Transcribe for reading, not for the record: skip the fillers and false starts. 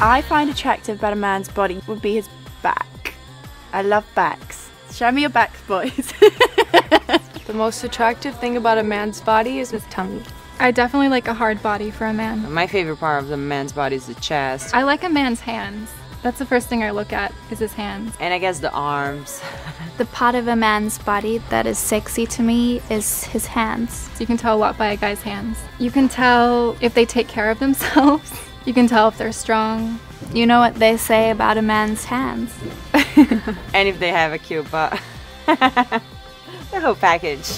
I find attractive about a man's body would be his back. I love backs. Show me your backs, boys. The most attractive thing about a man's body is his tummy. I definitely like a hard body for a man. My favorite part of a man's body is the chest. I like a man's hands. That's the first thing I look at, is his hands. And I guess the arms. The part of a man's body that is sexy to me is his hands. You can tell a lot by a guy's hands. You can tell if they take care of themselves. You can tell if they're strong. You know what they say about a man's hands. And if they have a cute butt. The whole package.